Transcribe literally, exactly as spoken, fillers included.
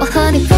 我和你。